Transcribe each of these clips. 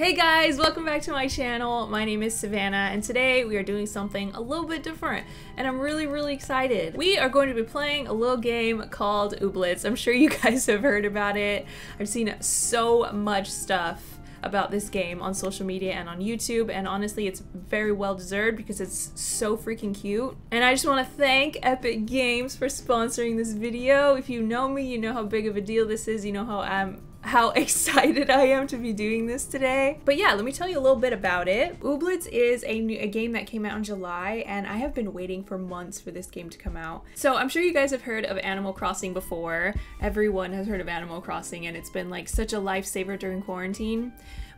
Hey guys, welcome back to my channel. My name is Savannah and today we are doing something a little bit different and I'm really excited. We are going to be playing a little game called Ooblets. I'm sure you guys have heard about it. I've seen so much stuff about this game on social media and on YouTube, and honestly it's very well deserved because it's so freaking cute. And I just want to thank Epic Games for sponsoring this video. If you know me, you know how big of a deal this is, you know how excited I am to be doing this today. But yeah, let me tell you a little bit about it. Ooblets is a game that came out in July, and I have been waiting for months for this game to come out. So I'm sure you guys have heard of Animal Crossing before. Everyone has heard of Animal Crossing, and it's been like such a lifesaver during quarantine.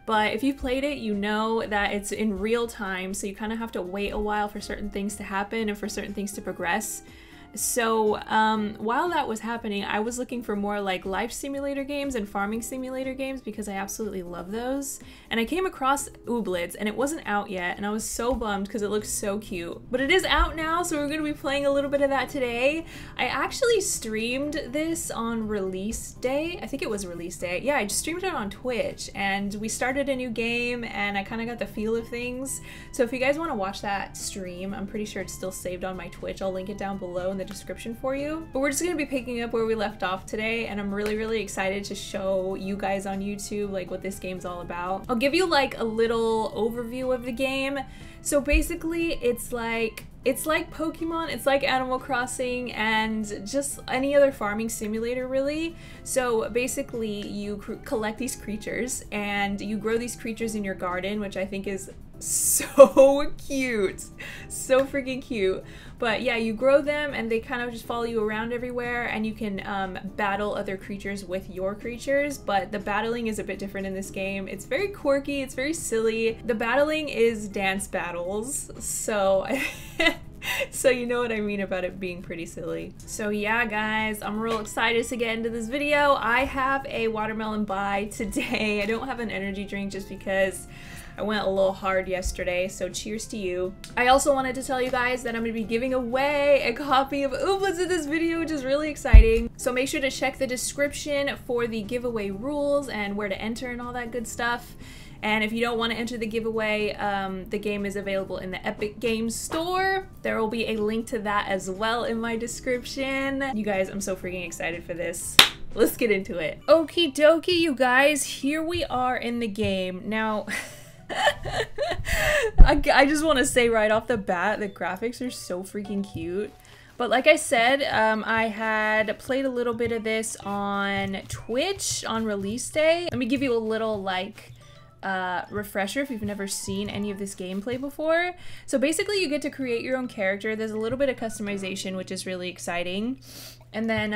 But if you played it, you know that it's in real time, so you kind of have to wait a while for certain things to happen and for certain things to progress. So while that was happening, I was looking for more like life simulator games and farming simulator games because I absolutely love those. And I came across Ooblets, and it wasn't out yet, and I was so bummed because it looks so cute. But it is out now, so we're going to be playing a little bit of that today. I actually streamed this on release day. I think it was release day. Yeah, I just streamed it on Twitch, and we started a new game, and I kind of got the feel of things. So if you guys want to watch that stream, I'm pretty sure it's still saved on my Twitch. I'll link it down below in the description for you. But we're just gonna be picking up where we left off today, and I'm really excited to show you guys on YouTube like what this game's all about. I'll give you like a little overview of the game. So basically it's like Pokemon, it's like Animal Crossing, and just any other farming simulator really. So basically you collect these creatures and you grow these creatures in your garden, which I think is so cute, so freaking cute. But yeah, you grow them and they kind of just follow you around everywhere, and you can battle other creatures with your creatures, but the battling is a bit different in this game. It's very quirky, it's very silly. The battling is dance battles, so so you know what I mean about it being pretty silly. So yeah guys, I'm real excited to get into this video. I have a watermelon buy today. I don't have an energy drink just because I went a little hard yesterday, so cheers to you. I also wanted to tell you guys that I'm gonna be giving away a copy of Ooblets in this video, which is really exciting. So make sure to check the description for the giveaway rules and where to enter and all that good stuff. And if you don't want to enter the giveaway, the game is available in the Epic Games Store. There will be a link to that as well in my description. You guys, I'm so freaking excited for this. Let's get into it. Okie dokie, you guys, here we are in the game. Now, I just want to say right off the bat, the graphics are so freaking cute. But like I said, I had played a little bit of this on Twitch on release day. Let me give you a little like refresher if you've never seen any of this gameplay before. So basically you get to create your own character. There's a little bit of customization, which is really exciting. And then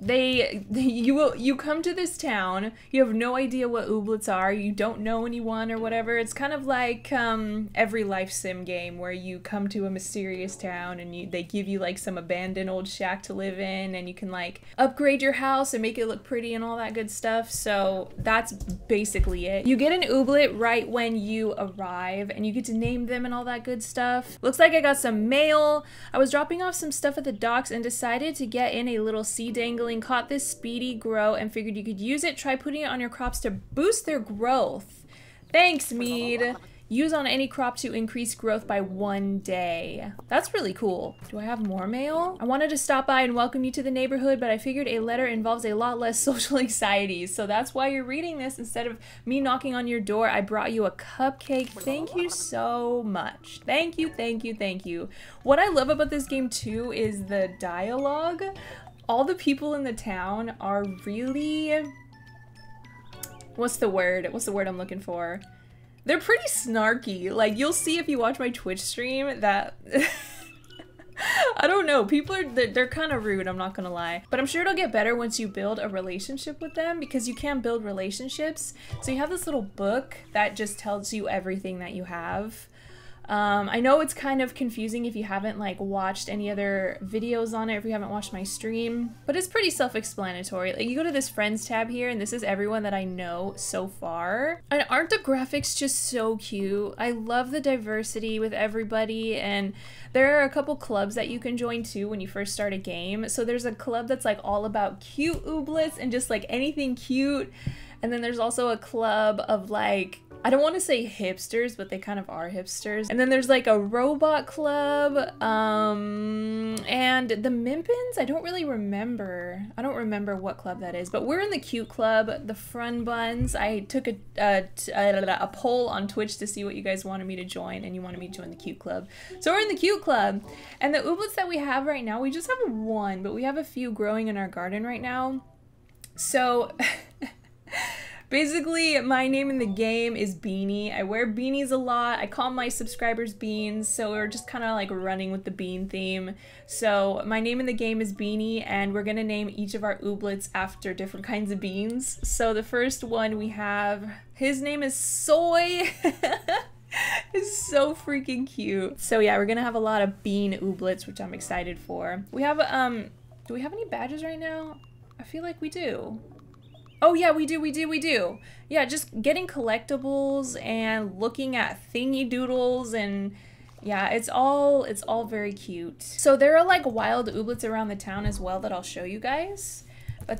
you come to this town, you have no idea what Ooblets are, you don't know anyone or whatever. It's kind of like every life sim game where you come to a mysterious town and they give you like some abandoned old shack to live in, and you can like upgrade your house and make it look pretty and all that good stuff. So that's basically it. You get an Ooblet right when you arrive, and you get to name them and all that good stuff. Looks like I got some mail. I was dropping off some stuff at the docks and decided to get in a little sea dangling, caught this speedy grow and figured you could use it. Try putting it on your crops to boost their growth. Thanks, Mead. Use on any crop to increase growth by 1 day. That's really cool. Do I have more mail? I wanted to stop by and welcome you to the neighborhood, but I figured a letter involves a lot less social anxieties. So that's why you're reading this instead of me knocking on your door. I brought you a cupcake. Thank you so much. Thank you, thank you, thank you. What I love about this game too is the dialogue. All the people in the town are really, what's the word? What's the word I'm looking for? They're pretty snarky. Like, you'll see if you watch my Twitch stream that I don't know, people are, they're kind of rude, I'm not gonna lie. But I'm sure it'll get better once you build a relationship with them, because you can build relationships. So you have this little book that just tells you everything that you have. I know it's kind of confusing if you haven't like watched any other videos on it, if you haven't watched my stream, but it's pretty self-explanatory. Like, you go to this friends tab here, and this is everyone that I know so far. And aren't the graphics just so cute? I love the diversity with everybody, and there are a couple clubs that you can join too when you first start a game. So there's a club that's like all about cute Ooblets and just like anything cute. And then there's also a club of like, I don't want to say hipsters, but they kind of are hipsters. And then there's like a robot club, and the Mimpins? I don't really remember. I don't remember what club that is, but we're in the cute club, the Frun Buns. I took a poll on Twitch to see what you guys wanted me to join, and you wanted me to join the cute club. So we're in the cute club, and the Ooblets that we have right now, we just have one, but we have a few growing in our garden right now. So... Basically, my name in the game is Beanie. I wear beanies a lot. I call my subscribers beans, so we're just kind of like running with the bean theme. So my name in the game is Beanie, and we're gonna name each of our Ooblets after different kinds of beans. So the first one we have, his name is Soy. It's so freaking cute. So yeah, we're gonna have a lot of bean Ooblets, which I'm excited for. We have, do we have any badges right now? I feel like we do. Oh yeah, we do. Yeah, just getting collectibles and looking at thingy doodles, and yeah, it's all very cute. So there are like wild Ooblets around the town as well that I'll show you guys. But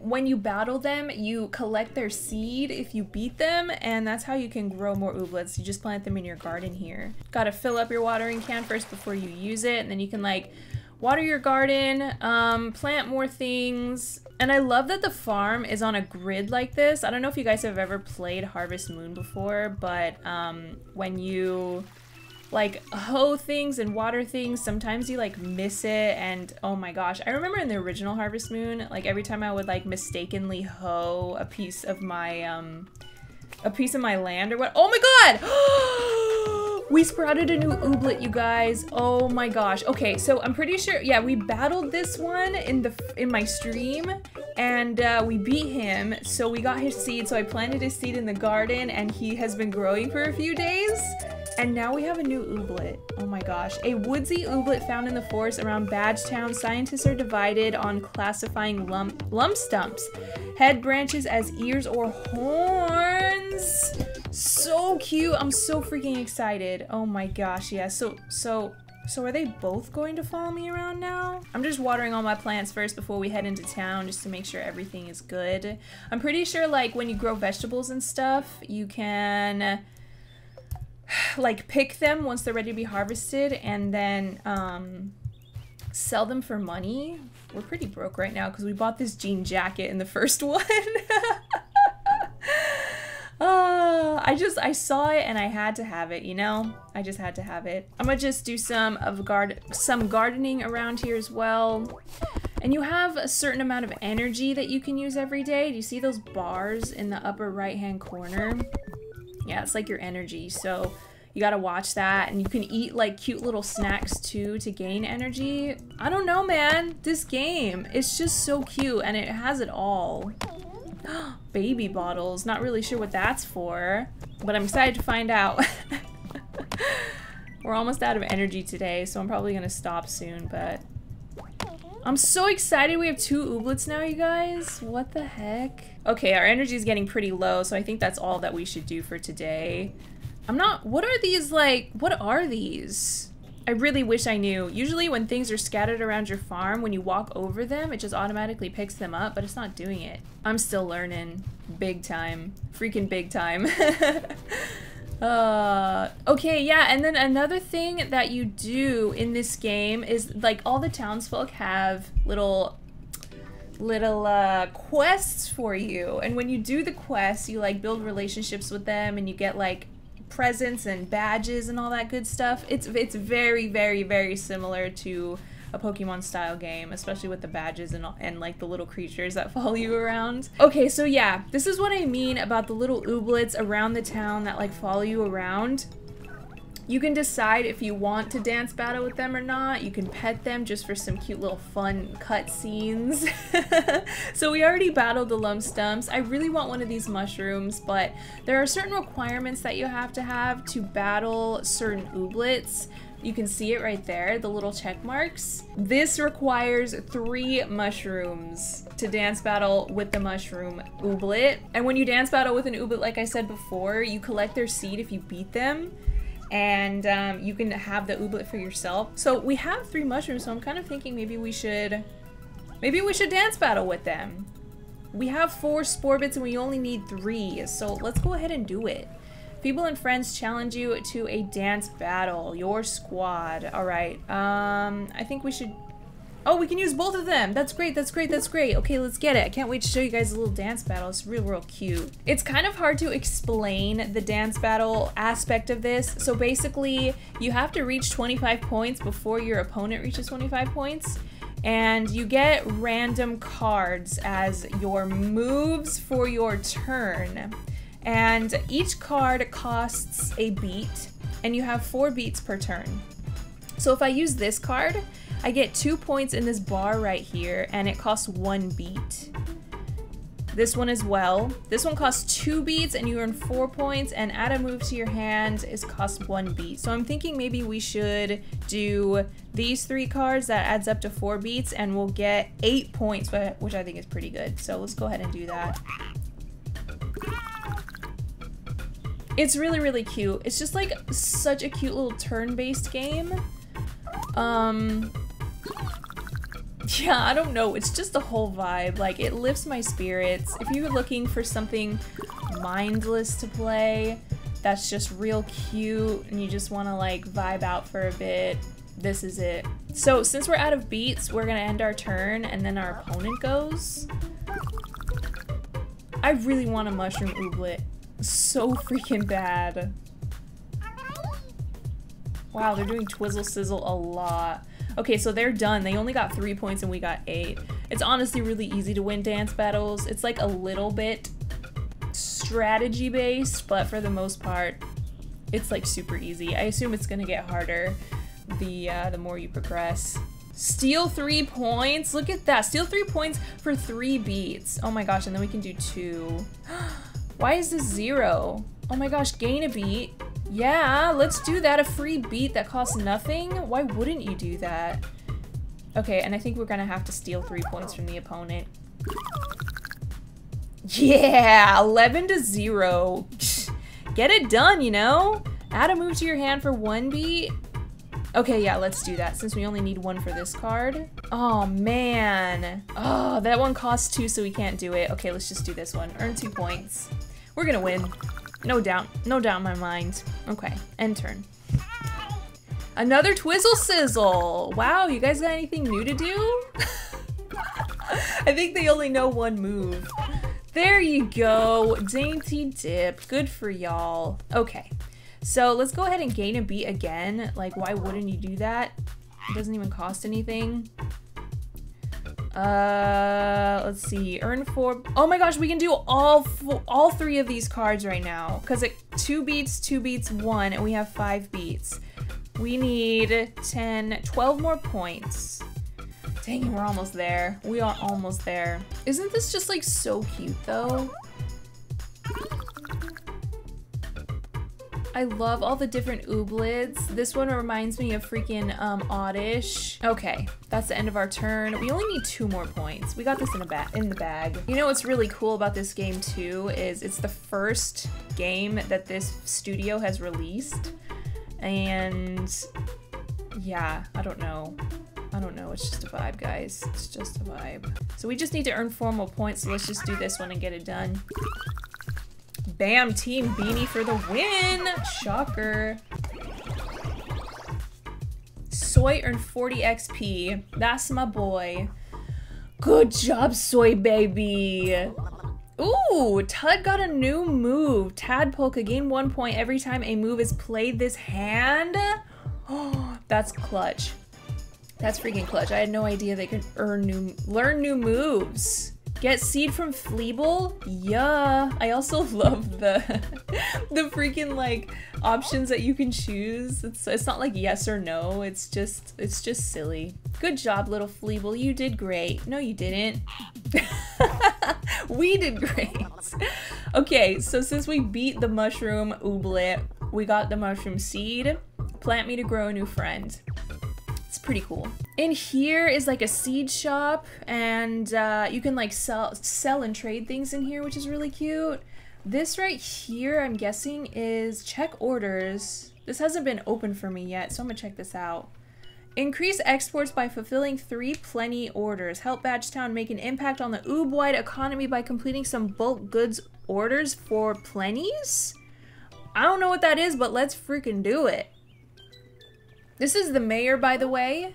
when you battle them, you collect their seed if you beat them, and that's how you can grow more Ooblets. You just plant them in your garden here. Gotta fill up your watering can first before you use it, and then you can like water your garden, plant more things. And I love that the farm is on a grid like this. I don't know if you guys have ever played Harvest Moon before, but when you like hoe things and water things, sometimes you like miss it, and oh my gosh. I remember in the original Harvest Moon, like every time I would like mistakenly hoe a piece of my land or what. Oh my god! We sprouted a new Ooblet, you guys. Oh my gosh. Okay, so I'm pretty sure, yeah, we battled this one in my stream, and we beat him, so we got his seed, so I planted his seed in the garden, and he has been growing for a few days, and now we have a new Ooblet. Oh my gosh. A woodsy Ooblet found in the forest around Badgetown. Scientists are divided on classifying lump stumps, head branches as ears or horns. So cute. I'm so freaking excited. Oh my gosh, yeah. So are they both going to follow me around now? I'm just watering all my plants first before we head into town, just to make sure everything is good. I'm pretty sure like when you grow vegetables and stuff, you can like pick them once they're ready to be harvested, and then sell them for money. We're pretty broke right now because we bought this jean jacket in the first one. I saw it and I had to have it, you know? I just had to have it. I'm gonna just do some gardening around here as well. And you have a certain amount of energy that you can use every day. Do you see those bars in the upper right-hand corner? Yeah, it's like your energy, so you gotta watch that. And you can eat like cute little snacks too to gain energy. I don't know, man. This game, it's just so cute and it has it all. Baby bottles. Not really sure what that's for, but I'm excited to find out. We're almost out of energy today, so I'm probably gonna stop soon, but I'm so excited we have two Ooblets now, you guys. What the heck? Okay, our energy is getting pretty low, so I think that's all that we should do for today. What are these like? What are these? I really wish I knew. Usually when things are scattered around your farm, when you walk over them, it just automatically picks them up, but it's not doing it. I'm still learning. Big time. Freaking big time. Okay, yeah, and then another thing that you do in this game is, like, all the townsfolk have little quests for you. And when you do the quests, you, like, build relationships with them, and you get, like, presents and badges and all that good stuff. It's very, very, very similar to a Pokemon style game, especially with the badges and like the little creatures that follow you around. Okay, so yeah, this is what I mean about the little Ooblets around the town that like follow you around. You can decide if you want to dance battle with them or not. You can pet them just for some cute little fun cutscenes. So we already battled the lump stumps. I really want one of these mushrooms, but there are certain requirements that you have to battle certain Ooblets. You can see it right there, the little check marks. This requires 3 mushrooms to dance battle with the mushroom Ooblet. And when you dance battle with an Ooblet, like I said before, you collect their seed if you beat them. And you can have the Ooblet for yourself. So we have 3 mushrooms, so I'm kind of thinking maybe we should dance battle with them. We have 4 spore bits and we only need 3, so let's go ahead and do it. People and friends challenge you to a dance battle. Your squad. Alright, I think we should... Oh, we can use both of them! That's great, that's great, that's great! Okay, let's get it. I can't wait to show you guys a little dance battle. It's real, real cute. It's kind of hard to explain the dance battle aspect of this. So basically, you have to reach 25 points before your opponent reaches 25 points. And you get random cards as your moves for your turn. And each card costs a beat, and you have 4 beats per turn. So if I use this card, I get 2 points in this bar right here, and it costs 1 beat. This one as well. This one costs 2 beats, and you earn 4 points, and add a move to your hand is cost 1 beat. So I'm thinking maybe we should do these 3 cards, that adds up to 4 beats, and we'll get 8 points, which I think is pretty good. So let's go ahead and do that. It's really, really cute. It's just like such a cute little turn-based game. Yeah, I don't know. It's just the whole vibe. Like, it lifts my spirits. If you're looking for something mindless to play, that's just real cute, and you just want to like vibe out for a bit, this is it. So since we're out of beats, we're gonna end our turn, and then our opponent goes. I really want a mushroom ooblet. So freaking bad. Wow, they're doing Twizzle Sizzle a lot. Okay, so they're done. They only got 3 points and we got 8. It's honestly really easy to win dance battles. It's like a little bit strategy based, but for the most part, it's like super easy. I assume it's gonna get harder the more you progress. Steal 3 points. Look at that. Steal 3 points for 3 beats. Oh my gosh, and then we can do 2. Why is this 0? Oh my gosh, gain a beat. Yeah, let's do that. A free beat that costs nothing? Why wouldn't you do that? Okay, and I think we're gonna have to steal 3 points from the opponent. Yeah, 11-0. Get it done, you know? Add a move to your hand for 1 beat. Okay, yeah, let's do that since we only need 1 for this card. Oh, man. Oh, that one costs 2, so we can't do it. Okay, let's just do this one. Earn 2 points. We're gonna win. No doubt. No doubt in my mind. Okay, end turn. Another Twizzle Sizzle! Wow, you guys got anything new to do? I think they only know 1 move. There you go. Dainty dip. Good for y'all. Okay. So let's go ahead and gain a beat again. Like, why wouldn't you do that? It doesn't even cost anything. Let's see. Earn 4. Oh my gosh, we can do all 3 of these cards right now. Because it 2 beats, 2 beats, 1, and we have 5 beats. We need 10, 12 more points. Dang it, we're almost there. We are almost there. Isn't this just like so cute though? I love all the different ooblets. This one reminds me of freaking Oddish. Okay, that's the end of our turn. We only need 2 more points. We got this in the bag. You know what's really cool about this game too is it's the first game that this studio has released. And yeah, I don't know, it's just a vibe, guys. It's just a vibe. So we just need to earn 4 more points, so let's just do this one and get it done. Bam! Team Beanie for the win! Shocker. Soy earned 40 XP. That's my boy. Good job, Soy baby! Ooh! Tud got a new move. Tadpoka, gain 1 point every time a move is played this hand? Oh, that's clutch. That's freaking clutch. I had no idea they could learn new moves. Get seed from Fleeble? Yeah. I also love the the freaking like options that you can choose. It's not like yes or no. It's just silly. Good job, little Fleeble. You did great. No, you didn't. We did great. Okay, so since we beat the mushroom ooblet, we got the mushroom seed. Plant me to grow a new friend. Pretty cool. In here is like a seed shop, and you can like sell and trade things in here, which is really cute. This right here, I'm guessing, is check orders. This hasn't been open for me yet, so I'm gonna check this out. Increase exports by fulfilling 3 plenty orders. Help Badgetown make an impact on the oob-wide economy by completing some bulk goods orders for plenties? I don't know what that is, but let's freaking do it. This is the mayor, by the way.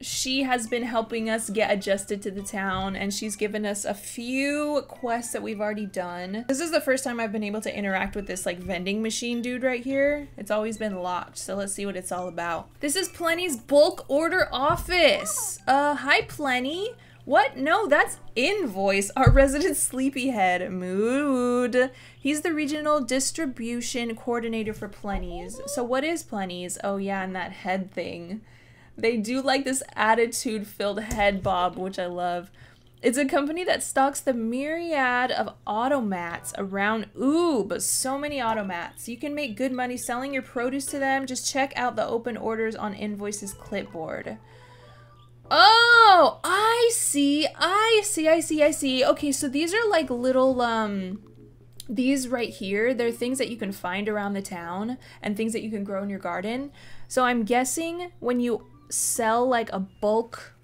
She has been helping us get adjusted to the town, and she's given us a few quests that we've already done. This is the first time I've been able to interact with this, like, vending machine dude right here. It's always been locked, so let's see what it's all about. This is Plenty's bulk order office. Hi, Plenty. What? No, that's Invoice, our resident sleepyhead. Mood. He's the regional distribution coordinator for Plenty's. So what is Plenty's? Oh, yeah, and that head thing. They do like this attitude-filled head bob, which I love. It's a company that stocks the myriad of automats around Oob. So many automats. You can make good money selling your produce to them. Just check out the open orders on Invoice's clipboard. Oh, I see. Okay, so these are like little, these right here, they're things that you can find around the town and things that you can grow in your garden. So I'm guessing when you sell like a bulk,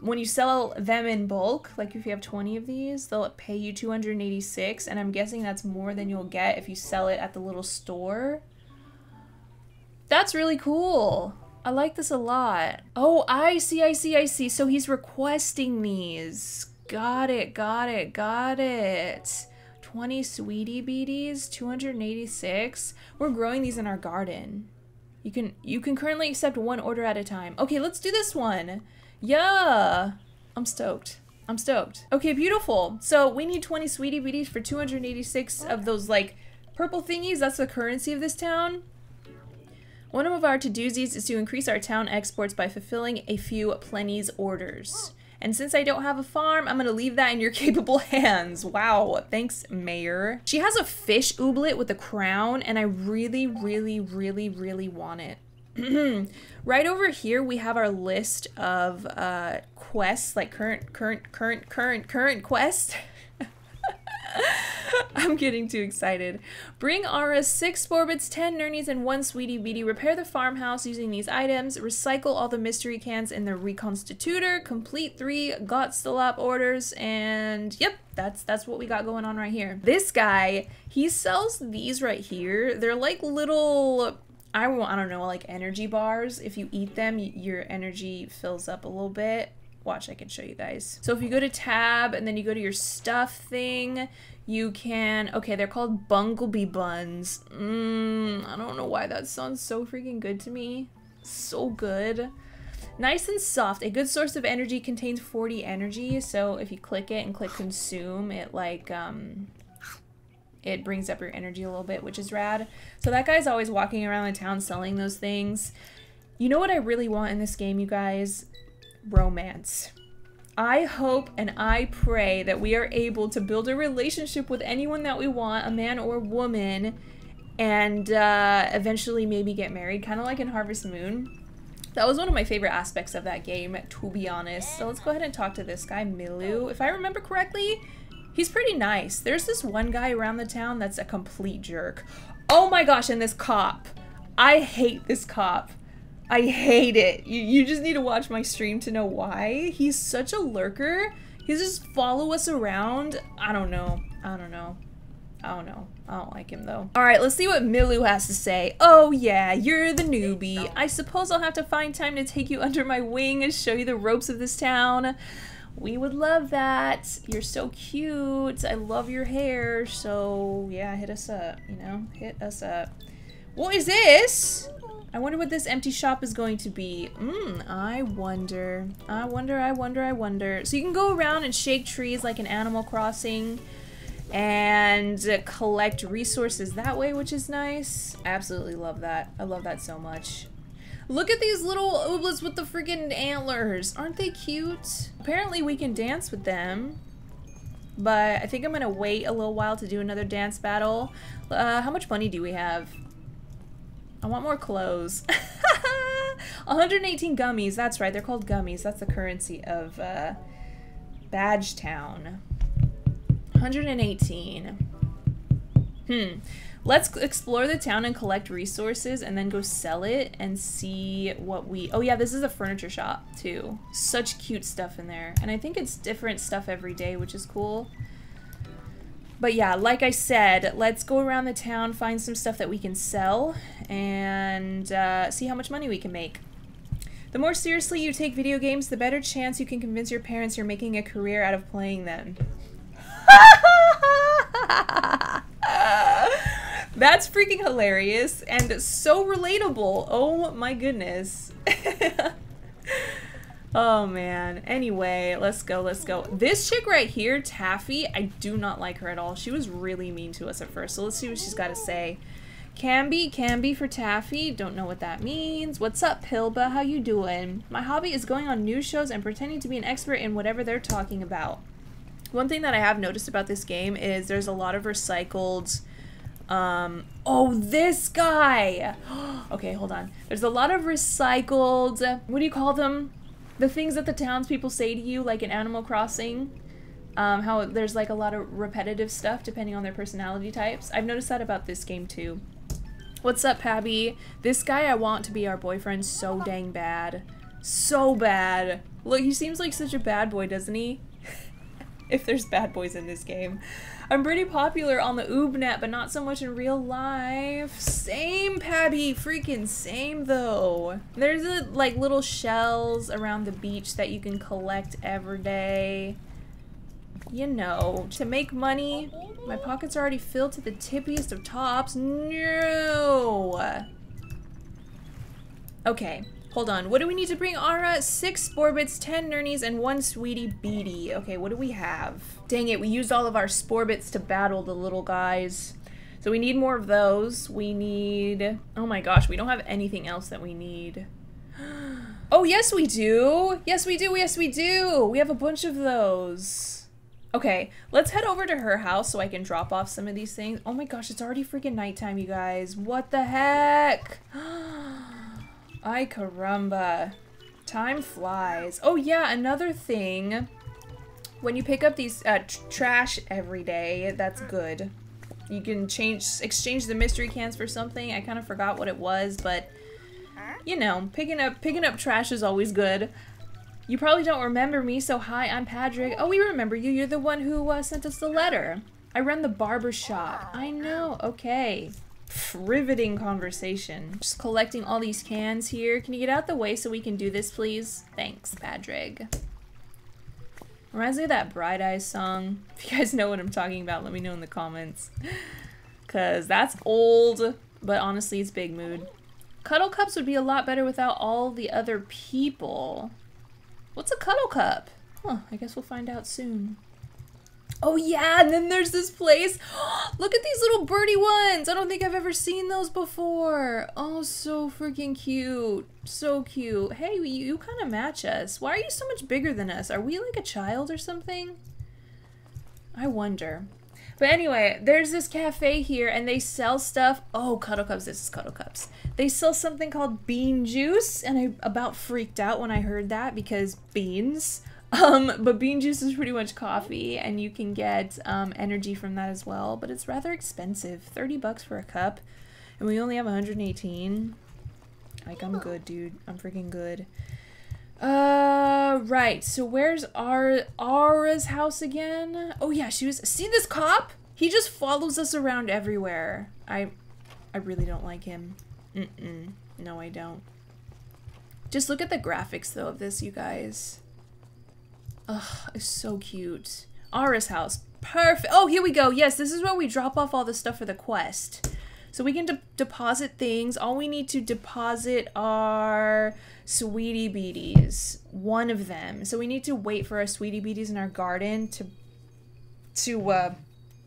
when you sell them in bulk, like if you have 20 of these, they'll pay you 286, and I'm guessing that's more than you'll get if you sell it at the little store. That's really cool. I like this a lot. Oh, I see. So he's requesting these. Got it. 20 sweetie beaties, 286. We're growing these in our garden. You can currently accept one order at a time. Okay, let's do this one. Yeah. I'm stoked. Okay, beautiful. So we need 20 sweetie beaties for 286 of those like purple thingies. That's the currency of this town. One of our to-dozies is to increase our town exports by fulfilling a few plenty's orders. And since I don't have a farm, I'm gonna leave that in your capable hands. Wow, thanks, Mayor. She has a fish ooblet with a crown, and I really want it. Right over here, we have our list of quests, like current quests. I'm getting too excited. Bring Aura 6 Sporbits, 10 Nernies, and 1 Sweetie Beatie. Repair the farmhouse using these items. Recycle all the mystery cans in the Reconstitutor. Complete 3 Gotstalop orders. And yep, that's what we got going on right here. This guy, he sells these right here. They're like little, I don't know, like energy bars. If you eat them, your energy fills up a little bit. Watch, I can show you guys. So if you go to tab and then you go to your stuff thing, you can, okay, they're called Bunglebee Buns. I don't know why that sounds so freaking good to me. So good. Nice and soft. A good source of energy, contains 40 energy. So if you click it and click consume, it like, it brings up your energy a little bit, which is rad. So that guy's always walking around the town selling those things. You know what I really want in this game, you guys? Romance. I hope and I pray that we are able to build a relationship with anyone that we want, a man or a woman, and eventually maybe get married, kind of like in Harvest Moon. That was one of my favorite aspects of that game, to be honest. So let's go ahead and talk to this guy, Milu. If I remember correctly, he's pretty nice. There's this one guy around the town that's a complete jerk. Oh my gosh, and this cop. I hate this cop. I hate it. You just need to watch my stream to know why. He's such a lurker. He's just follow us around. I don't know. I don't like him though. All right, let's see what Milu has to say. Oh yeah, you're the newbie. I suppose I'll have to find time to take you under my wing and show you the ropes of this town. We would love that. You're so cute. I love your hair. So yeah, hit us up, you know, hit us up. What is this? I wonder what this empty shop is going to be. I wonder. So you can go around and shake trees like in Animal Crossing and collect resources that way, which is nice. I absolutely love that. I love that so much. Look at these little ooblets with the freaking antlers. Aren't they cute? Apparently we can dance with them, but I think I'm gonna wait a little while to do another dance battle. How much money do we have? I want more clothes. 118 gummies. That's right. They're called gummies. That's the currency of Badgetown. 118. Let's explore the town and collect resources and then go sell it and see what we... Oh yeah, this is a furniture shop too. Such cute stuff in there. And I think it's different stuff every day, which is cool. But yeah, like I said, let's go around the town, find some stuff that we can sell, and see how much money we can make. The more seriously you take video games, the better chance you can convince your parents you're making a career out of playing them. That's freaking hilarious and so relatable. Oh my goodness. Oh man. Anyway, let's go, let's go. This chick right here, Taffy, I do not like her at all. She was really mean to us at first, so let's see what she's got to say. Can be for Taffy. Don't know what that means. What's up, Pilba? How you doing? My hobby is going on news shows and pretending to be an expert in whatever they're talking about. One thing that I have noticed about this game is there's a lot of recycled... oh, this guy! Okay, hold on. There's a lot of recycled... What do you call them? The things that the townspeople say to you, like in Animal Crossing. How there's like a lot of repetitive stuff depending on their personality types. I've noticed that about this game too. What's up, Pabby? This guy I want to be our boyfriend so dang bad. So bad. Look, he seems like such a bad boy, doesn't he? If there's bad boys in this game. I'm pretty popular on the Oobnet, but not so much in real life. Same, Pabby! Freaking same, though. There's, like, little shells around the beach that you can collect every day. You know, to make money. My pockets are already filled to the tippiest of tops. No! Okay. Hold on, what do we need to bring Ara? 6 Sporbits, 10 Nernies, and 1 Sweetie Beatie. Okay, what do we have? Dang it, we used all of our Sporbits to battle the little guys. So we need more of those. We need... Oh my gosh, we don't have anything else that we need. Oh, yes we do! Yes we do, yes we do! We have a bunch of those. Okay, let's head over to her house so I can drop off some of these things. Oh my gosh, it's already freaking nighttime, you guys. What the heck? Ay caramba. Time flies. Oh yeah, another thing. When you pick up these trash every day, that's good. You can exchange the mystery cans for something. I kind of forgot what it was, but you know, picking up trash is always good. You probably don't remember me, so hi, I'm Patrick. Oh, we remember you. You're the one who sent us the letter. I run the barber shop. I know. Okay. Riveting conversation. Just collecting all these cans here. Can you get out the way so we can do this, please? Thanks, Patrick. Reminds me of that Bright Eyes song. If you guys know what I'm talking about, let me know in the comments. Because that's old, but honestly, it's big mood. Cuddle cups would be a lot better without all the other people. What's a cuddle cup? Huh, I guess we'll find out soon. Oh yeah, and then there's this place. Look at these little birdie ones. I don't think I've ever seen those before. Oh, so freaking cute. So cute. Hey, you kind of match us. Why are you so much bigger than us? Are we like a child or something? I wonder. But anyway, there's this cafe here and they sell stuff. Oh, Cuddle Cups. This is Cuddle Cups. They sell something called bean juice. And I about freaked out when I heard that because beans... but bean juice is pretty much coffee, and you can get, energy from that as well, but it's rather expensive. 30 bucks for a cup, and we only have 118. Like, I'm good, dude. I'm freaking good. Right, so where's Ara's house again? Oh, yeah, she was- See this cop? He just follows us around everywhere. I really don't like him. Mm-mm. No, I don't. Just look at the graphics, though, of this, you guys. Ugh, it's so cute. Ara's house. Perfect. Oh, here we go. Yes, this is where we drop off all the stuff for the quest. So we can deposit things. All we need to deposit are Sweetie Beaties. One of them. So we need to wait for our Sweetie Beaties in our garden to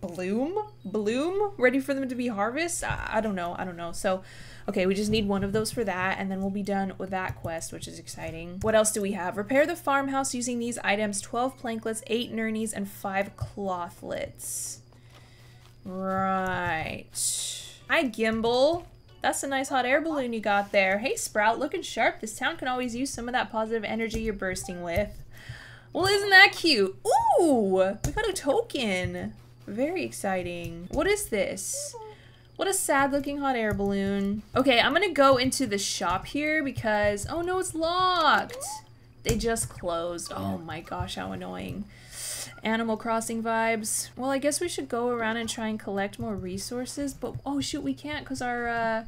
bloom? Bloom? Ready for them to be harvested? I don't know. I don't know. So, okay, we just need one of those for that, and then we'll be done with that quest, which is exciting. What else do we have? Repair the farmhouse using these items. 12 planklets, 8 nernies, and 5 clothlets. Right. Hi, Gimbal. That's a nice hot air balloon you got there. Hey, Sprout, looking sharp. This town can always use some of that positive energy you're bursting with. Well, isn't that cute? Ooh! We got a token. Very exciting. What is this? What a sad looking hot air balloon. Okay, I'm gonna go into the shop here because, oh no, it's locked. They just closed. Oh my gosh, how annoying. Animal Crossing vibes. Well, I guess we should go around and try and collect more resources, but oh shoot, we can't because our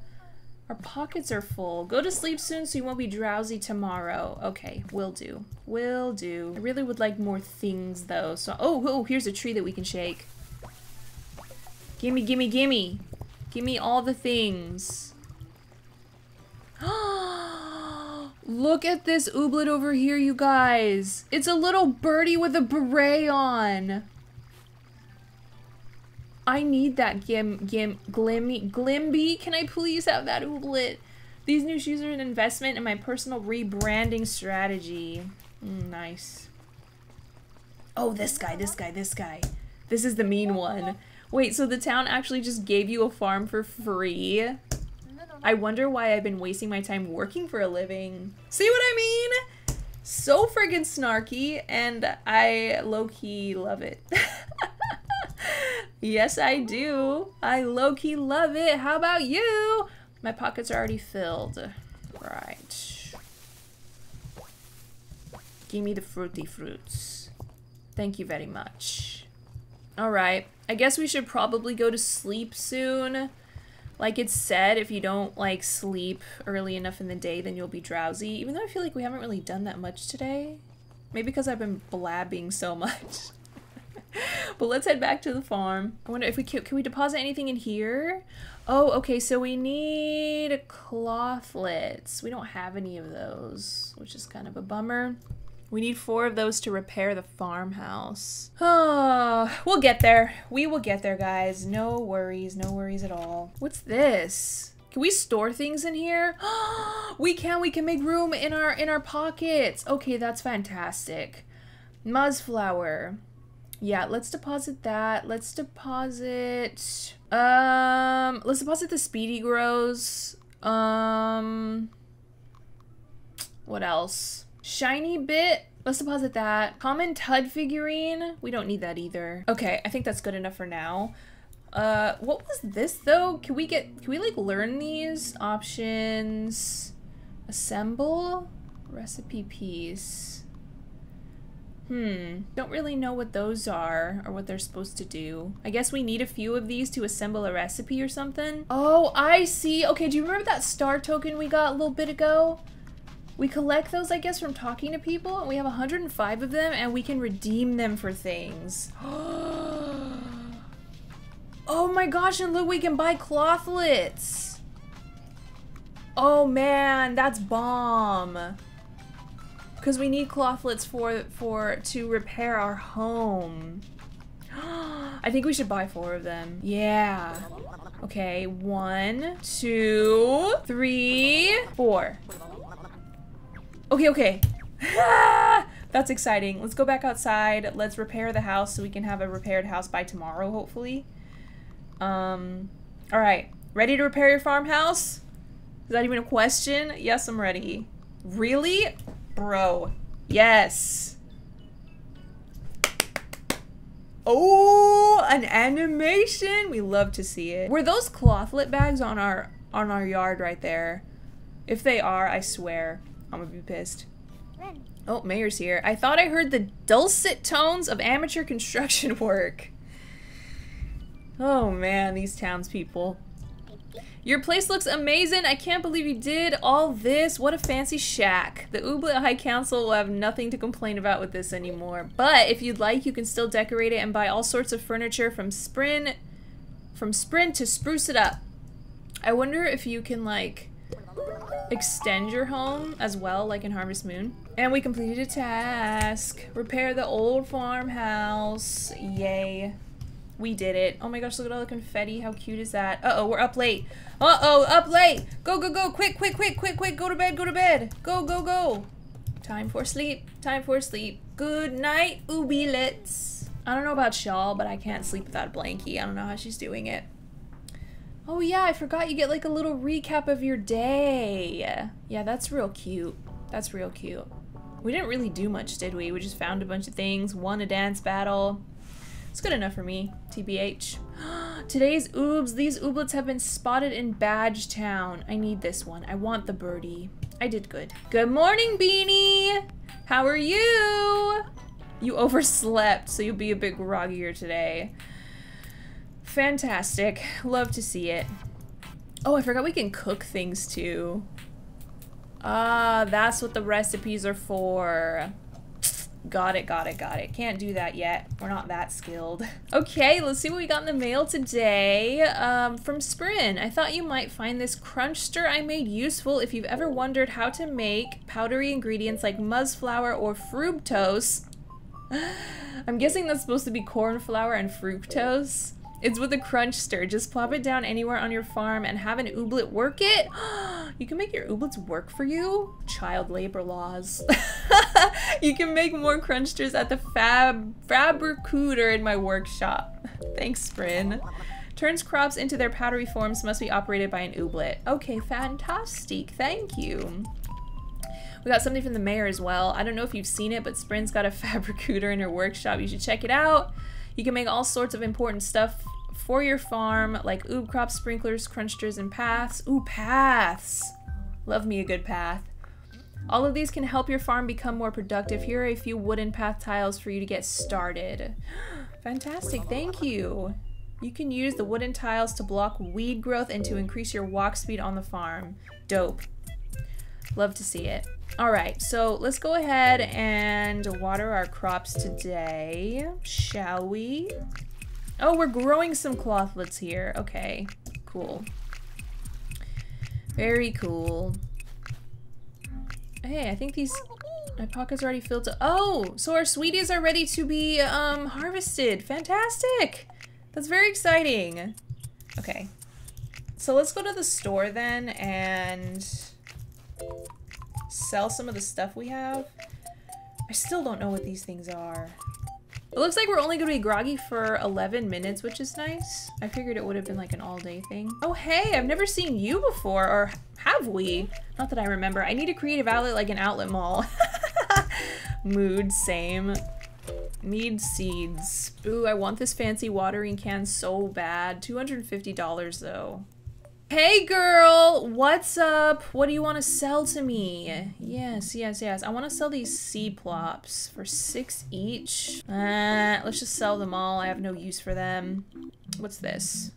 pockets are full. Go to sleep soon so you won't be drowsy tomorrow. Okay, will do. Will do. I really would like more things though, so oh here's a tree that we can shake. Gimme, gimme, gimme. Gimme all the things. Look at this ooblet over here, you guys. It's a little birdie with a beret on. I need that Glimby. Can I please have that ooblet? These new shoes are an investment in my personal rebranding strategy. Nice. Oh, this guy. This is the mean one. Wait, so the town actually just gave you a farm for free? I wonder why I've been wasting my time working for a living. See what I mean? So friggin' snarky, and I low-key love it. Yes, I do. I low-key love it. How about you? My pockets are already filled. Right. Give me the fruity fruits. Thank you very much. Alright. I guess we should probably go to sleep soon. Like it said, if you don't, like, sleep early enough in the day, then you'll be drowsy. Even though I feel like we haven't really done that much today. Maybe because I've been blabbing so much. But let's head back to the farm. I wonder if we can we deposit anything in here? Oh, okay, so we need clothlets. We don't have any of those, which is kind of a bummer. We need 4 of those to repair the farmhouse. Oh, we'll get there. We will get there, guys. No worries. No worries at all. What's this? Can we store things in here? We can. We can make room in our pockets. Okay, that's fantastic. Muzzflower. Yeah, let's deposit that. Let's deposit... let's deposit the Speedy Grows. What else? Shiny bit, let's deposit that. Common Tud figurine, we don't need that either. Okay, I think that's good enough for now. What was this though? Can we like learn these? Options, assemble, recipe piece. Don't really know what those are or what they're supposed to do. I guess we need a few of these to assemble a recipe or something. Oh, I see. Okay, do you remember that star token we got a little bit ago? We collect those, I guess, from talking to people, and we have 105 of them, and we can redeem them for things. Oh my gosh, and look, we can buy clothlets! Oh man, that's bomb! Because we need clothlets to repair our home. I think we should buy 4 of them. Yeah. Okay, 1, 2, 3, 4. Okay. That's exciting. Let's go back outside. Let's repair the house so we can have a repaired house by tomorrow, hopefully. All right. Ready to repair your farmhouse? Is that even a question? Yes, I'm ready. Really? Bro. Yes. Oh, an animation. We love to see it. Were those clothlet bags on our yard right there? If they are, I swear. I'm gonna be pissed. Oh, Mayor's here. I thought I heard the dulcet tones of amateur construction work. Oh man, these townspeople. Your place looks amazing. I can't believe you did all this. What a fancy shack. The Ooblet High Council will have nothing to complain about with this anymore. But if you'd like, you can still decorate it and buy all sorts of furniture from Sprint to spruce it up. I wonder if you can, like, extend your home as well, like in Harvest Moon. And we completed a task. Repair the old farmhouse. Yay. We did it. Oh my gosh, look at all the confetti. How cute is that? Uh-oh, we're up late. Uh-oh, up late. Go, go, go. Quick, quick, quick, quick, quick. Go to bed, go to bed. Go, go, go. Time for sleep. Time for sleep. Good night, Ooblets. I don't know about Shawl, but I can't sleep without a blankie. I don't know how she's doing it. Oh yeah, I forgot you get like a little recap of your day. Yeah, that's real cute. That's real cute. We didn't really do much, did we? We just found a bunch of things, won a dance battle, It's good enough for me, TBH. Today's oobs. These ooblets have been spotted in Badgetown. I need this one. I want the birdie. I did good. Good morning, Beanie! How are you? You overslept, so you'll be a bit groggier today. Fantastic. Love to see it. Oh, I forgot we can cook things too. Ah, that's what the recipes are for. Got it, got it, got it. Can't do that yet. We're not that skilled. Okay, let's see what we got in the mail today. From Sprin. I thought you might find this crunch stir I made useful if you've ever wondered how to make powdery ingredients like muzz flour or fructose. I'm guessing that's supposed to be corn flour and fructose. It's with a crunch stir. Just plop it down anywhere on your farm and have an ooblet work it. You can make your ooblets work for you? Child labor laws. You can make more crunch stirs at the fabricator in my workshop. Thanks, Sprin. Turns crops into their powdery forms, must be operated by an ooblet. Okay, fantastic. Thank you. We got something from the mayor as well. I don't know if you've seen it, but Sprin's got a fabricator in her workshop. You should check it out. You can make all sorts of important stuff for your farm, like oob crops, sprinklers, crunch stirs, and paths. Ooh, paths! Love me a good path. All of these can help your farm become more productive. Here are a few wooden path tiles for you to get started. Fantastic, thank you. You can use the wooden tiles to block weed growth and to increase your walk speed on the farm. Dope. Love to see it. All right, so let's go ahead and water our crops today, shall we? Oh, we're growing some clothlets here. Okay, cool. Very cool. Hey, I think these... my pockets are already filled to... oh, so our sweeties are ready to be harvested. Fantastic! That's very exciting. Okay. So let's go to the store then and sell some of the stuff we have. I still don't know what these things are. It looks like we're only gonna be groggy for 11 minutes, which is nice. I figured it would have been like an all-day thing. Oh, hey, I've never seen you before, or have we? Not that I remember. I need a creative outlet like an outlet mall. Mood, same. Need seeds. Ooh, I want this fancy watering can so bad. $250 though. Hey girl, what's up? What do you want to sell to me? Yes, yes, yes. I want to sell these sea plops for 6 each. Let's just sell them all. I have no use for them. What's this?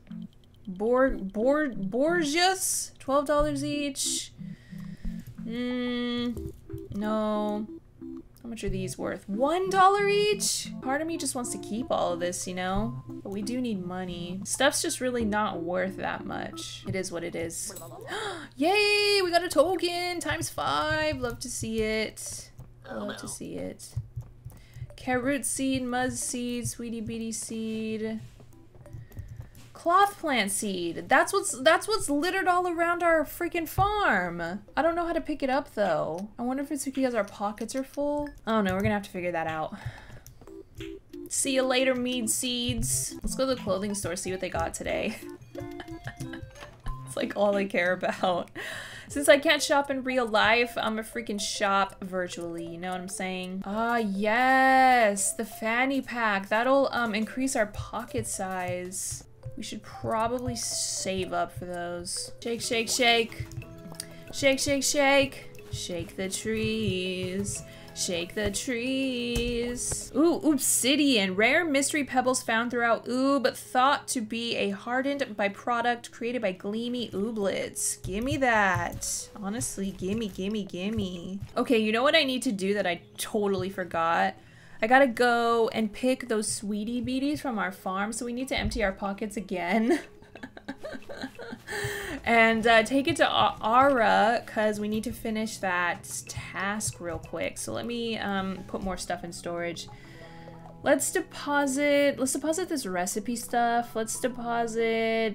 Borgias? $12 each. No. How much are these worth? $1 each? Part of me just wants to keep all of this, you know? But we do need money. Stuff's just really not worth that much. It is what it is. Yay! We got a token! Times 5! Love to see it. Love to see it. Carrot seed, muzz seed, sweetie beetie seed. Cloth plant seed. That's what's littered all around our freaking farm. I don't know how to pick it up though. I wonder if it's because our pockets are full. Oh no, we're gonna have to figure that out. See you later, mead seeds. Let's go to the clothing store, see what they got today. It's like all I care about. Since I can't shop in real life, I'm a freaking shop virtually, you know what I'm saying? Ah, yes, the fanny pack. That'll increase our pocket size. We should probably save up for those. Shake, shake, shake. Shake, shake, shake. Shake the trees. Shake the trees. Ooh, obsidian. Rare mystery pebbles found throughout Oob, thought to be a hardened byproduct created by gleamy ooblets. Gimme that. Honestly, gimme, gimme, gimme. Okay, you know what I need to do that I totally forgot? I gotta go and pick those sweetie beaties from our farm, so we need to empty our pockets again. And take it to Ara, because we need to finish that task real quick. So let me put more stuff in storage. Let's deposit this recipe stuff. Let's put that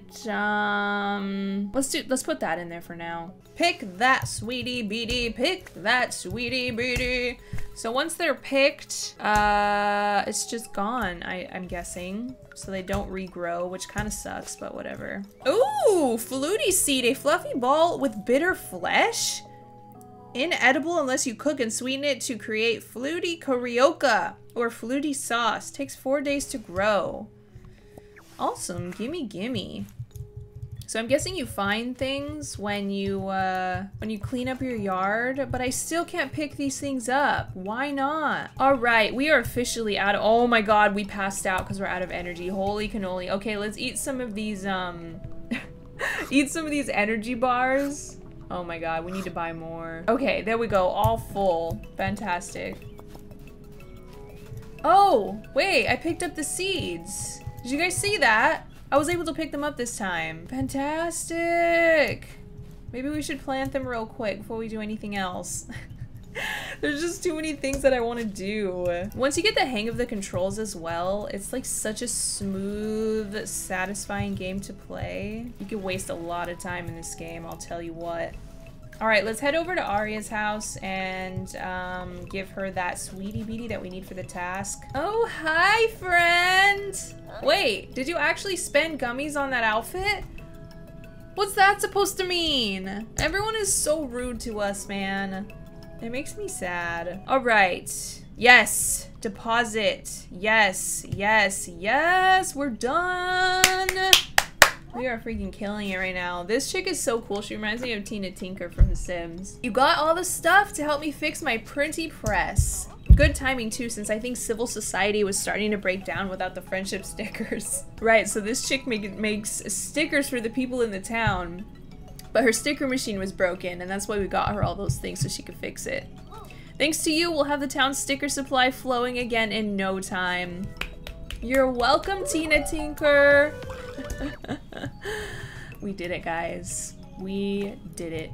in there for now. Pick that sweetie beatie, pick that sweetie beatie. So once they're picked, it's just gone, I'm guessing. So they don't regrow, which kind of sucks, but whatever. Ooh, flutie seed, a fluffy ball with bitter flesh? Inedible unless you cook and sweeten it to create Fluty Carioca or Fluty sauce. Takes 4 days to grow. Awesome. Gimme, gimme. So I'm guessing you find things when you clean up your yard, but I still can't pick these things up. Why not? All right, we are officially out of- oh my god, we passed out because we're out of energy. Holy cannoli. Okay, let's eat some of these, eat some of these energy bars. Oh my god, we need to buy more. Okay, there we go. All full. Fantastic. Oh, wait, I picked up the seeds. Did you guys see that? I was able to pick them up this time. Fantastic! Maybe we should plant them real quick before we do anything else. There's just too many things that I want to do. Once you get the hang of the controls as well, it's like such a smooth, satisfying game to play. You could waste a lot of time in this game, I'll tell you what. Alright, let's head over to Aria's house and give her that sweetie beatie that we need for the task. Oh, hi, friend! Wait, did you actually spend gummies on that outfit? What's that supposed to mean? Everyone is so rude to us, man. It makes me sad. Alright. Yes! Deposit. Yes, yes, yes! We're done! We are freaking killing it right now. This chick is so cool. She reminds me of Tina Tinker from The Sims. You got all the stuff to help me fix my printy press. Good timing too, since I think civil society was starting to break down without the friendship stickers. Right, so this chick makes stickers for the people in the town. But her sticker machine was broken, and that's why we got her all those things so she could fix it. Thanks to you, we'll have the town's sticker supply flowing again in no time. You're welcome, Tina Tinker! We did it, guys. We did it.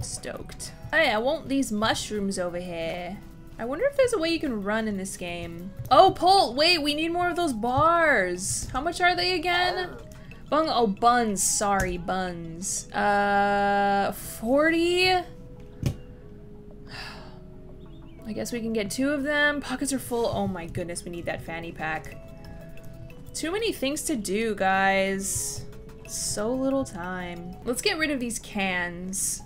Stoked. Hey, I want these mushrooms over here. I wonder if there's a way you can run in this game. Oh, Polt! Wait, we need more of those bars! How much are they again? Bung- oh, buns. Sorry, buns. 40? I guess we can get 2 of them. Pockets are full. Oh my goodness, we need that fanny pack. Too many things to do, guys. So little time. Let's get rid of these cans.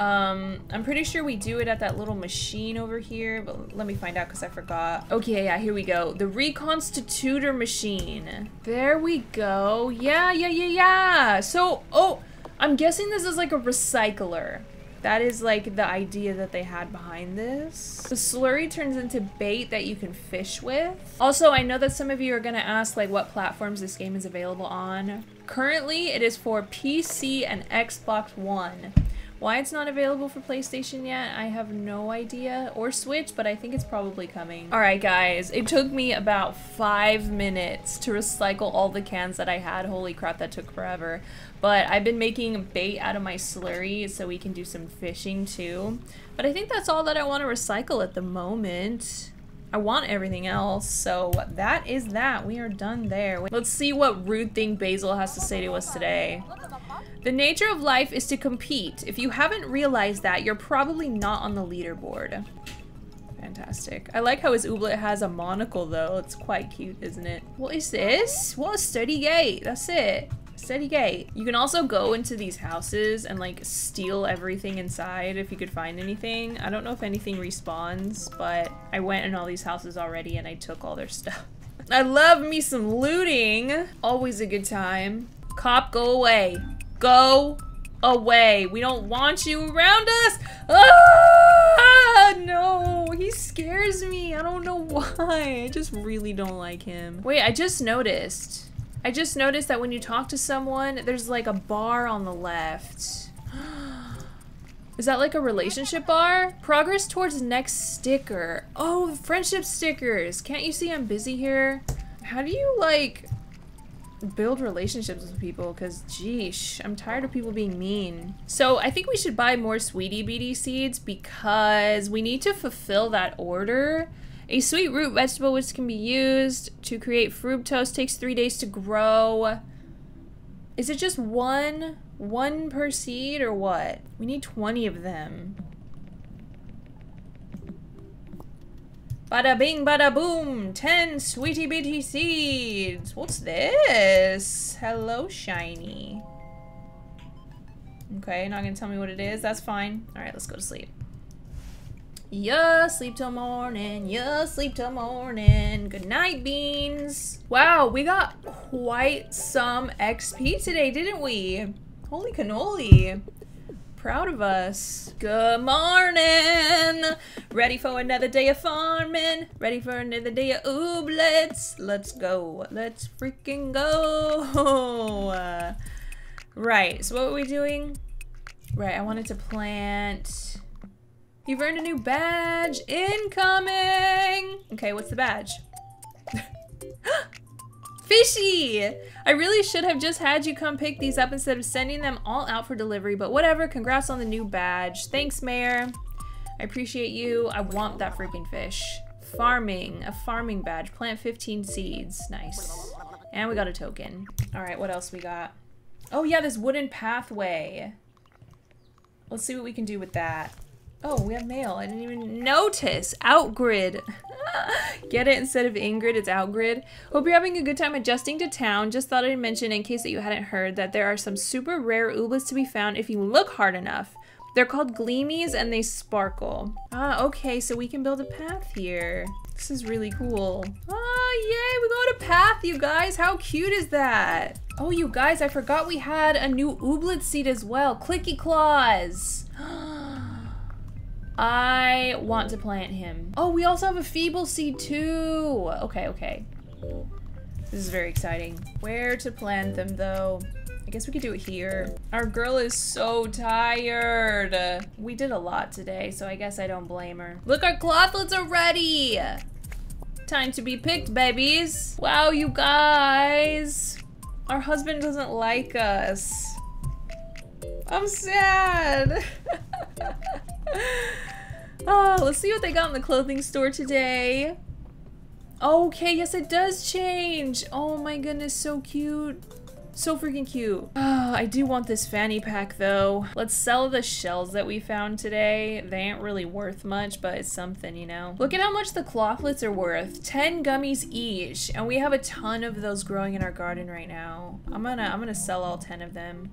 I'm pretty sure we do it at that little machine over here, but let me find out because I forgot. Okay, yeah, here we go. The reconstitutor machine. There we go. Yeah, yeah, yeah, yeah. So, oh, I'm guessing this is like a recycler. That is like the idea that they had behind this. The slurry turns into bait that you can fish with. Also, I know that some of you are gonna ask like what platforms this game is available on. Currently, it is for PC and Xbox One. Why it's not available for PlayStation yet, I have no idea. Or Switch, but I think it's probably coming. Alright guys, it took me about 5 minutes to recycle all the cans that I had. Holy crap, that took forever. But I've been making bait out of my slurry so we can do some fishing too. But I think that's all that I want to recycle at the moment. I want everything else, so that is that. We are done there. Let's see what rude thing Basil has to say to us today. The nature of life is to compete. If you haven't realized that, you're probably not on the leaderboard. Fantastic. I like how his Ooblet has a monocle, though. It's quite cute, isn't it? What is this? What a steady gate. That's it. Steady gate. You can also go into these houses and like steal everything inside if you could find anything. I don't know if anything respawns, but I went in all these houses already and I took all their stuff. I love me some looting. Always a good time. Cop, go away. Go away. We don't want you around us. Ah, no, he scares me. I don't know why. I just really don't like him. Wait, I just noticed that when you talk to someone, there's like a bar on the left. Is that like a relationship bar? Progress towards next sticker. Oh, friendship stickers. Can't you see I'm busy here? How do you like build relationships with people? Because, geesh, I'm tired of people being mean. So I think we should buy more Sweetie Beetie seeds because we need to fulfill that order. A sweet root vegetable which can be used to create fructose takes 3 days to grow. Is it just one per seed or what? We need 20 of them. Bada bing, bada boom, 10 sweetie bitty seeds. What's this? Hello, shiny. Okay, not gonna tell me what it is. That's fine. All right, let's go to sleep. Yeah, sleep till morning. Yeah, sleep till morning. Good night, beans. Wow, we got quite some XP today, didn't we? Holy cannoli. Proud of us. Good morning. Ready for another day of farming. Ready for another day of ooblets. Let's go. Let's freaking go. Right, so what were we doing? Right, I wanted to plant... You've earned a new badge! Incoming! Okay, what's the badge? Fishy! I really should have just had you come pick these up instead of sending them all out for delivery, but whatever, congrats on the new badge. Thanks, Mayor. I appreciate you. I want that freaking fish. Farming. A farming badge. Plant 15 seeds. Nice. And we got a token. Alright, what else we got? Oh yeah, this wooden pathway. Let's see what we can do with that. Oh, we have mail. I didn't even notice. Outgrid. Get it? Instead of Ingrid, it's Outgrid. Hope you're having a good time adjusting to town. Just thought I'd mention, in case that you hadn't heard, that there are some super rare ooblets to be found if you look hard enough. They're called gleamies and they sparkle. Ah, okay, so we can build a path here. This is really cool. Oh, yay, we got a path, you guys. How cute is that? Oh, you guys, I forgot we had a new ooblet seed as well. Clicky Claws. I want to plant him. Oh, we also have a feeble seed too. Okay, okay. This is very exciting. Where to plant them though? I guess we could do it here. Our girl is so tired. We did a lot today, so I guess I don't blame her. Look, our clothlets are ready. Time to be picked, babies. Wow, you guys. Our husband doesn't like us. I'm sad. Oh, let's see what they got in the clothing store today. Okay, yes, it does change. Oh my goodness, so cute. So freaking cute. Oh, I do want this fanny pack though. Let's sell the shells that we found today. They ain't really worth much, but it's something, you know. Look at how much the clothlets are worth. 10 gummies each. And we have a ton of those growing in our garden right now. I'm gonna sell all 10 of them.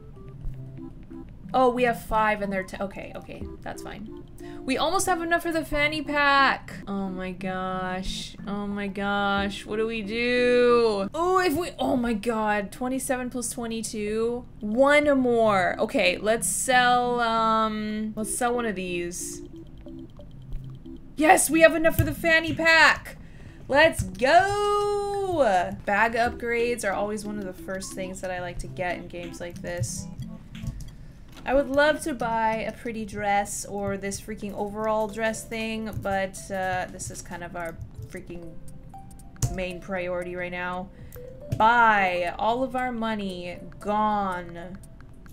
Oh, we have 5 and they're 10. Okay, okay, that's fine. We almost have enough for the fanny pack. Oh my gosh. Oh my gosh. What do we do? Oh, if we... Oh my god. 27 plus 22. One more. Okay, let's sell one of these. Yes, we have enough for the fanny pack. Let's go. Bag upgrades are always one of the first things that I like to get in games like this. I would love to buy a pretty dress or this freaking overall dress thing, but this is kind of our freaking main priority right now. Buy. All of our money gone.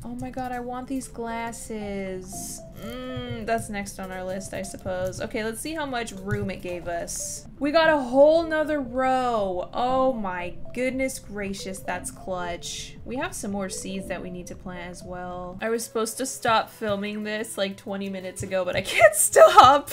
Oh my god, I want these glasses. That's next on our list, I suppose. Okay, let's see how much room it gave us. We got a whole nother row. Oh my goodness gracious, that's clutch. We have some more seeds that we need to plant as well. I was supposed to stop filming this like 20 minutes ago, but I can't stop.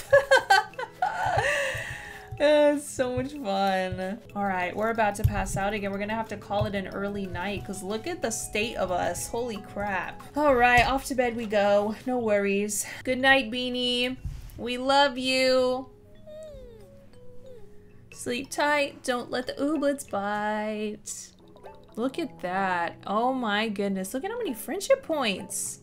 It's so much fun. All right, we're about to pass out again. We're gonna have to call it an early night because look at the state of us. Holy crap. All right, off to bed we go. No worries. Good night, Beanie. We love you. Sleep tight. Don't let the ooblets bite. Look at that. Oh my goodness. Look at how many friendship points.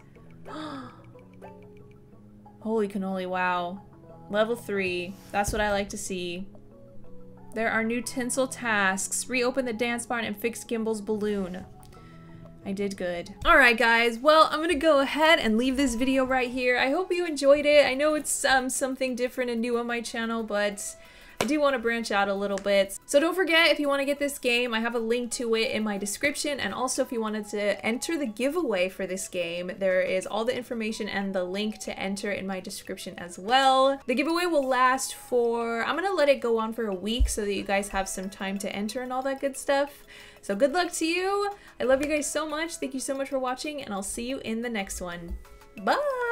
Holy cannoli, wow. Level 3. That's what I like to see. There are new tinsel tasks. Reopen the dance barn and fix Gimbal's balloon. I did good. Alright guys, well, I'm gonna go ahead and leave this video right here. I hope you enjoyed it. I know it's something different and new on my channel, but I do want to branch out a little bit. So don't forget, if you want to get this game, I have a link to it in my description. And also if you wanted to enter the giveaway for this game, there is all the information and the link to enter in my description as well. The giveaway will last for, I'm going to let it go on for a week so that you guys have some time to enter and all that good stuff. So good luck to you. I love you guys so much. Thank you so much for watching and I'll see you in the next one. Bye!